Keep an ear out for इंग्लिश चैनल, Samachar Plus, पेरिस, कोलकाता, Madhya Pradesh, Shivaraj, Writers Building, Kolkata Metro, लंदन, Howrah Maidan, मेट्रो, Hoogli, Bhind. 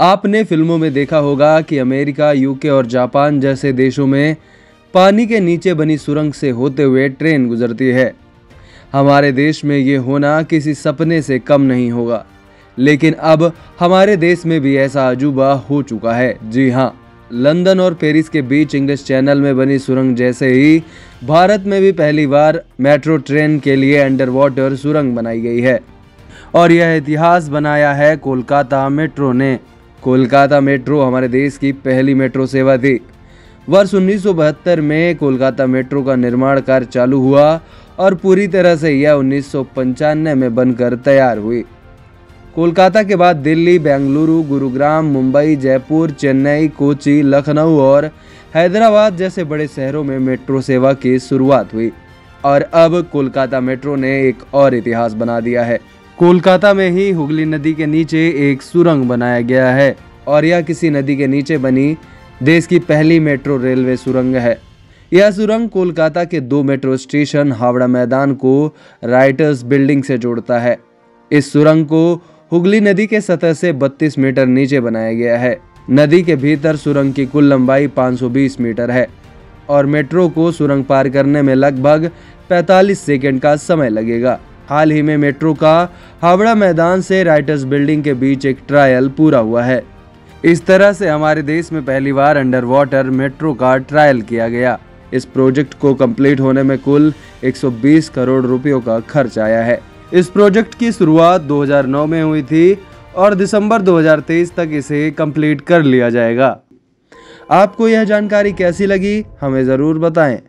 आपने फिल्मों में देखा होगा कि अमेरिका, यूके और जापान जैसे देशों में पानी के नीचे बनी सुरंग से होते हुए ट्रेन गुजरती है। हमारे देश में ये होना किसी सपने से कम नहीं होगा, लेकिन अब हमारे देश में भी ऐसा अजूबा हो चुका है। जी हाँ, लंदन और पेरिस के बीच इंग्लिश चैनल में बनी सुरंग जैसे ही भारत में भी पहली बार मेट्रो ट्रेन के लिए अंडरवाटर सुरंग बनाई गई है, और यह इतिहास बनाया है कोलकाता मेट्रो ने। कोलकाता मेट्रो हमारे देश की पहली मेट्रो सेवा थी। वर्ष 1972 में कोलकाता मेट्रो का निर्माण कार्य चालू हुआ और पूरी तरह से यह 1995 में बनकर तैयार हुई। कोलकाता के बाद दिल्ली, बेंगलुरु, गुरुग्राम, मुंबई, जयपुर, चेन्नई, कोची, लखनऊ और हैदराबाद जैसे बड़े शहरों में मेट्रो सेवा की शुरुआत हुई, और अब कोलकाता मेट्रो ने एक और इतिहास बना दिया है। कोलकाता में ही हुगली नदी के नीचे एक सुरंग बनाया गया है, और यह किसी नदी के नीचे बनी देश की पहली मेट्रो रेलवे सुरंग है। यह सुरंग कोलकाता के 2 मेट्रो स्टेशन हावड़ा मैदान को राइटर्स बिल्डिंग से जोड़ता है। इस सुरंग को हुगली नदी के सतह से 32 मीटर नीचे बनाया गया है। नदी के भीतर सुरंग की कुल लंबाई 520 मीटर है, और मेट्रो को सुरंग पार करने में लगभग 45 सेकेंड का समय लगेगा। हाल ही में मेट्रो का हावड़ा मैदान से राइटर्स बिल्डिंग के बीच एक ट्रायल पूरा हुआ है। इस तरह से हमारे देश में पहली बार अंडरवाटर मेट्रो का ट्रायल किया गया। इस प्रोजेक्ट को कंप्लीट होने में कुल 120 करोड़ रुपयों का खर्च आया है। इस प्रोजेक्ट की शुरुआत 2009 में हुई थी और दिसंबर 2023 तक इसे कंप्लीट कर लिया जाएगा। आपको यह जानकारी कैसी लगी, हमें ज़रूर बताएं।